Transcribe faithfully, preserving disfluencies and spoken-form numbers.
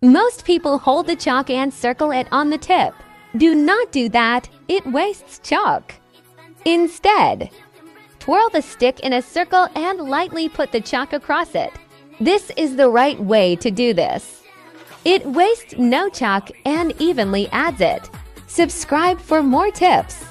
Most people hold the chalk and circle it on the tip. Do not do that, it wastes chalk. Instead, twirl the stick in a circle and lightly put the chalk across it. This is the right way to do this. It wastes no chalk and evenly adds it. Subscribe for more tips.